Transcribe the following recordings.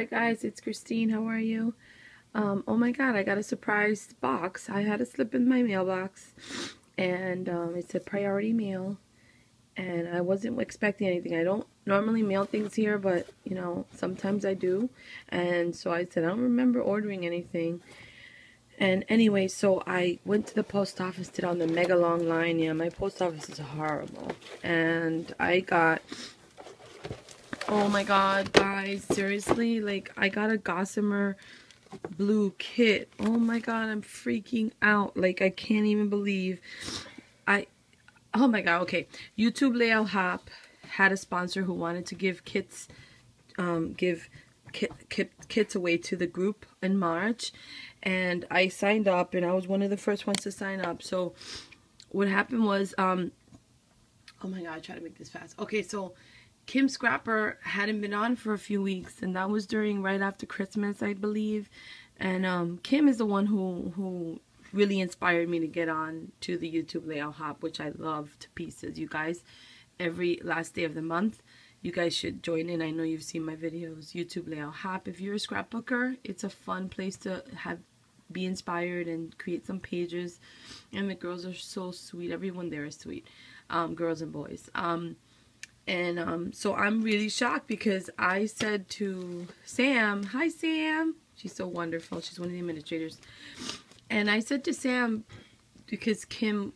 Hi guys, it's Christine. How are you? Oh my god, I got a surprise box. I had a slip in my mailbox and it's a priority mail and I wasn't expecting anything. I don't normally mail things here, but you know, sometimes I do. And so I said, I don't remember ordering anything. And anyway, so I went to the post office, did on the mega long line. Yeah, my post office is horrible. And I got... Oh my god, guys, seriously, like, I got a Gossamer Blue kit. Oh my god, I'm freaking out. Like, I can't even believe. Oh my god, okay. YouTube YTL Hop had a sponsor who wanted to give kits, kits away to the group in March. And I signed up, and I was one of the first ones to sign up. So, what happened was, oh my god, I try to make this fast. Okay, so... Kim Scrapper hadn't been on for a few weeks, and that was during right after Christmas, I believe. And Kim is the one who really inspired me to get on to the YouTube YTL Hop, which I love to pieces, you guys. Every last day of the month, you guys should join in. I know you've seen my videos, YouTube YTL Hop. If you're a scrapbooker, it's a fun place to be inspired and create some pages. And the girls are so sweet. Everyone there is sweet, girls and boys. And so I'm really shocked because I said to Sam, hi Sam, she's so wonderful, she's one of the administrators. And I said to Sam, because Kim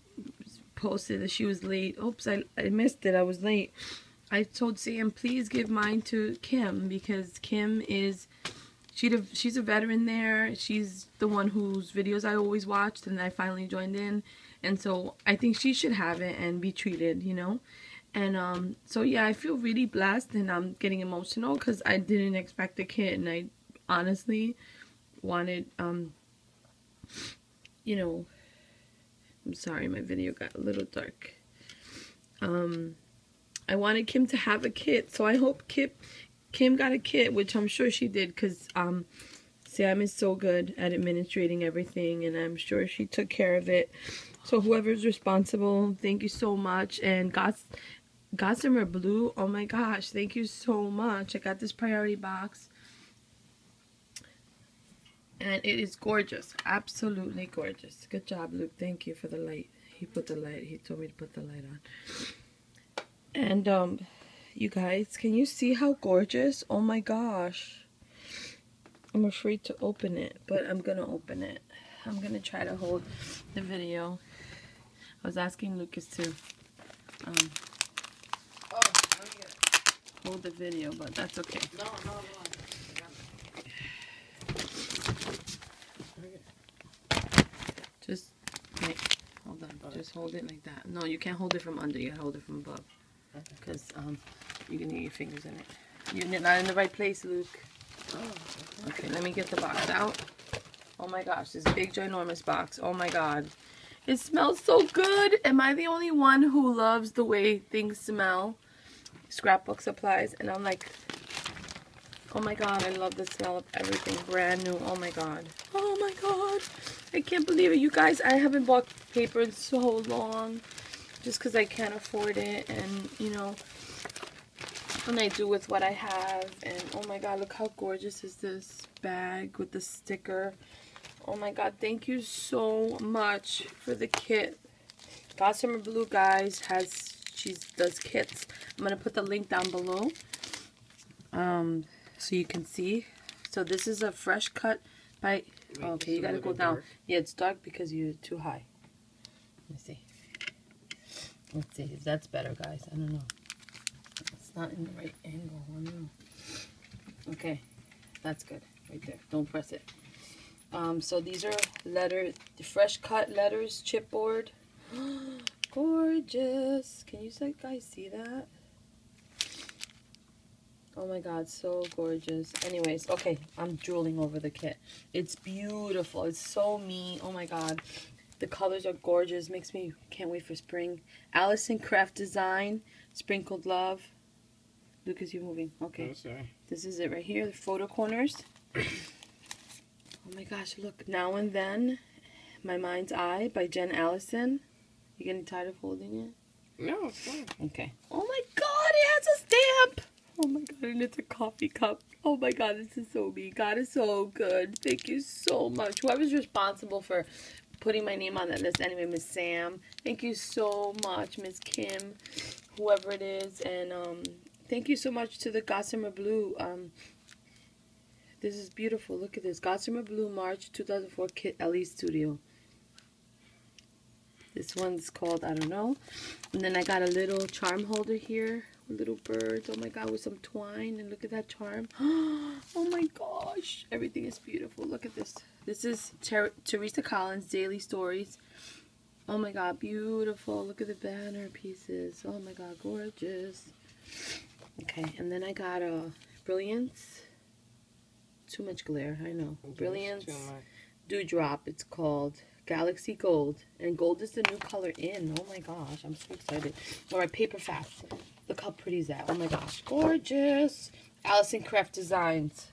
posted that she was late, oops, I missed it, I was late. I told Sam, please give mine to Kim, because Kim is, she's a veteran there, she's the one whose videos I always watched, and I finally joined in. And so I think she should have it and be treated, you know. And so yeah, I feel really blessed, and I'm getting emotional because I didn't expect a kit, and I honestly wanted, you know, I'm sorry, my video got a little dark. I wanted Kim to have a kit, so I hope Kim got a kit, which I'm sure she did, because Sam is so good at administrating everything, and I'm sure she took care of it. So whoever's responsible, thank you so much. And Gossamer Blue, oh my gosh, thank you so much. I got this priority box, and it is gorgeous, absolutely gorgeous. Good job, Luke. Thank you for the light. He put the light, he told me to put the light on. And you guys, can you see how gorgeous? Oh my gosh, I'm afraid to open it, but I'm gonna open it. I'm gonna try to hold the video. I was asking Lucas to hold the video, but that's okay. No. Just wait. Hold on. Just hold it like that. No, you can't hold it from under. You gotta hold it from above, because you're gonna get your fingers in it. You're not in the right place, Luke. Oh, okay, let me get the box out. Oh my gosh, this big, ginormous box. Oh my god. It smells so good. Am I the only one who loves the way things smell? Scrapbook supplies. And I'm like, oh my god, I love the smell of everything brand new. Oh my god. Oh my god. I can't believe it. You guys, I haven't bought paper in so long, just because I can't afford it. And, you know, and I do with what I have. And oh my god, look how gorgeous is this bag with the sticker. Oh my god, thank you so much for the kit. Gossamer Blue, guys, she does kits. I'm gonna put the link down below so you can see. So this is a fresh cut by, okay, you gotta go down. Yeah, it's dark because you're too high. Let's see if that's better, guys. I don't know, it's not in the right angle. I don't know. Okay, that's good right there. Don't press it. So these are fresh cut letters, chipboard. Gorgeous. Can you guys see that? Oh my god, so gorgeous. Anyways, okay, I'm drooling over the kit. It's beautiful. It's so me. Oh my god. The colors are gorgeous. Makes me can't wait for spring. Allison Kreft Design, Sprinkled Love. Lucas, you're moving. Okay. Oh, sorry. This is it right here, the photo corners. Oh my gosh, look, Now and Then, My Mind's Eye by Jen Allison. You getting tired of holding it? No, it's fine. Okay. Oh my god, it has a stamp! Oh my god, and it's a coffee cup. Oh my god, this is so me. God is so good. Thank you so much. Whoever's responsible for putting my name on that list, anyway, Miss Sam. Thank you so much, Miss Kim, whoever it is. And thank you so much to the Gossamer Blue. This is beautiful. Look at this. Gossamer Blue March 2004 Kit L E Studio. This one's called, I don't know. And then I got a little charm holder here. Little birds, oh my god, with some twine, and look at that charm. Oh my gosh, everything is beautiful. Look at this. This is Teresa Collins Daily Stories. Oh my god, beautiful. Look at the banner pieces. Oh my god, gorgeous. Okay, and then I got a Brilliance. Too much glare, I know. Brilliance Dewdrop, it's called. Galaxy Gold, and gold is the new color in. Oh my gosh, I'm so excited. All right, paper fast. Look how pretty is that. Oh my gosh, gorgeous. Allison Kreft Designs.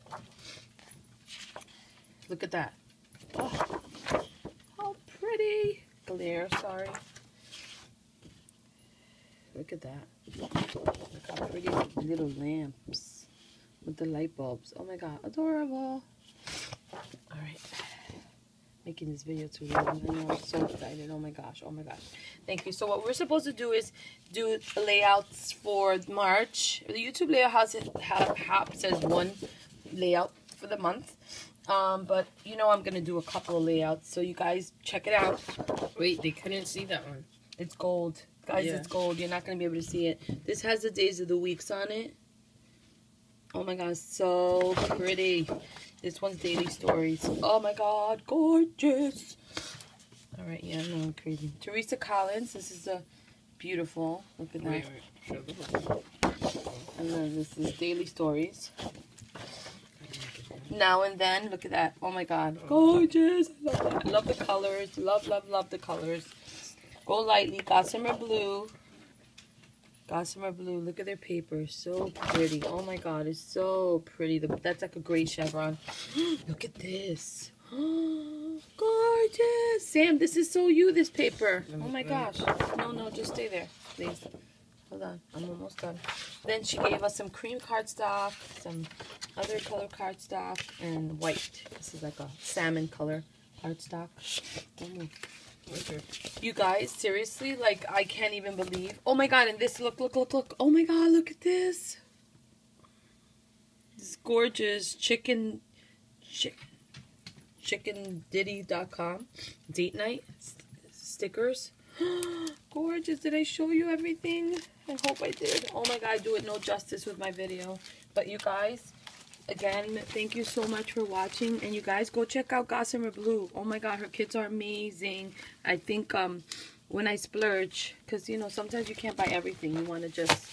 Look at that. Oh, how pretty. Glare, sorry. Look at that. Look how pretty little lamps with the light bulbs. Oh my god, adorable. All right. Making this video too long. I know, I'm so excited. Oh my gosh. Oh my gosh. Thank you. So what we're supposed to do is do layouts for March. The YouTube layout hop says one layout for the month. But you know I'm gonna do a couple of layouts. So you guys check it out. Wait, they couldn't see that one. It's gold. Guys, yeah. It's gold. You're not gonna be able to see it. This has the days of the weeks on it. Oh my gosh, so pretty. This one's Daily Stories. Oh my god, gorgeous. Alright, yeah, no, I'm crazy. Teresa Collins, this is a beautiful. Look at that. Wait. And then this is Daily Stories. Now and then, look at that. Oh my god, gorgeous. I love that. I love the colors. Love, love, love the colors. Go lightly, Gossamer Blue. Gossamer Blue, look at their paper, so pretty. Oh my god, it's so pretty. That's like a gray chevron. Look at this. Gorgeous. Sam, this is so you, this paper. Oh my gosh. No, no, just stay there, please. Hold on, I'm almost done. Then she gave us some cream cardstock, some other color cardstock, and white. This is like a salmon color cardstock. Don't move. Okay. You guys, seriously, like, I can't even believe. Oh my god, and this, look, look, look, look. Oh my god, look at this. This gorgeous chickendiddy.com date night stickers. Gorgeous. Did I show you everything? I hope I did. Oh my god, I do it no justice with my video. But you guys, again, thank you so much for watching, and you guys go check out Gossamer Blue. Oh my god, her kits are amazing. I think when I splurge, because you know sometimes you can't buy everything, you want to just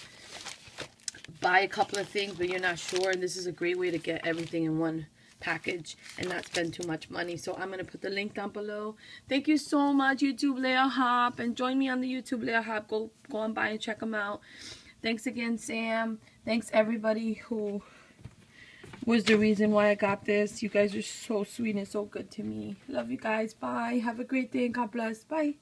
buy a couple of things but you're not sure, and this is a great way to get everything in one package and not spend too much money. So I'm going to put the link down below. Thank you so much, YouTube Layout Hop, and join me on the YouTube Layout Hop. Go and buy and check them out. Thanks again, Sam. Thanks everybody who was the reason why I got this. You guys are so sweet and so good to me. Love you guys. Bye. Have a great day and God bless. Bye.